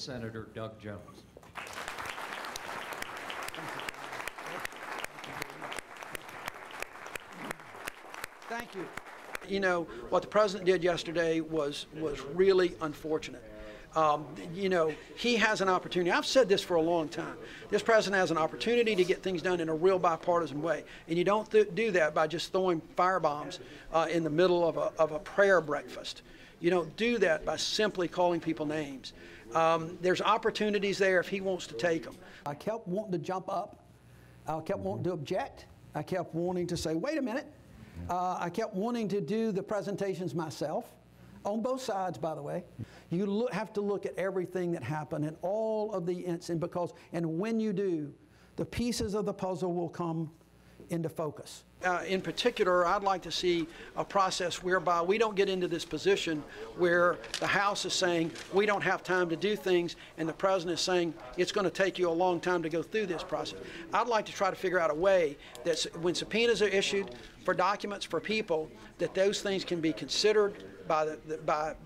Senator Doug Jones. Thank you. You know, what the president did yesterday was really unfortunate. You know, he has an opportunity. I've said this for a long time. This president has an opportunity to get things done in a real bipartisan way, and you don't do that by just throwing firebombs in the middle of a prayer breakfast. You don't do that by simply calling people names. There's opportunities there if he wants to take them. I kept wanting to jump up. I kept wanting to object. I kept wanting to say, wait a minute. I kept wanting to do the presentations myself. On both sides, by the way. You have to look at everything that happened and all of the incidents, and when you do, the pieces of the puzzle will come into focus. In particular, I'd like to see a process whereby we don't get into this position where the House is saying we don't have time to do things and the president is saying it's going to take you a long time to go through this process. I'd like to try to figure out a way that when subpoenas are issued for documents for people, that those things can be considered by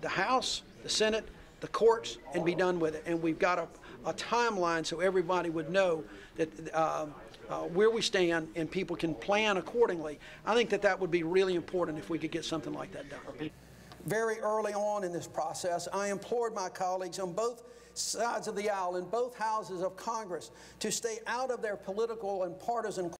the House, the Senate, the courts, and be done with it. And we've got a timeline so everybody would know that where we stand and people can plan accordingly. I think that that would be really important if we could get something like that done. Very early on in this process, I implored my colleagues on both sides of the aisle, in both houses of Congress, to stay out of their political and partisan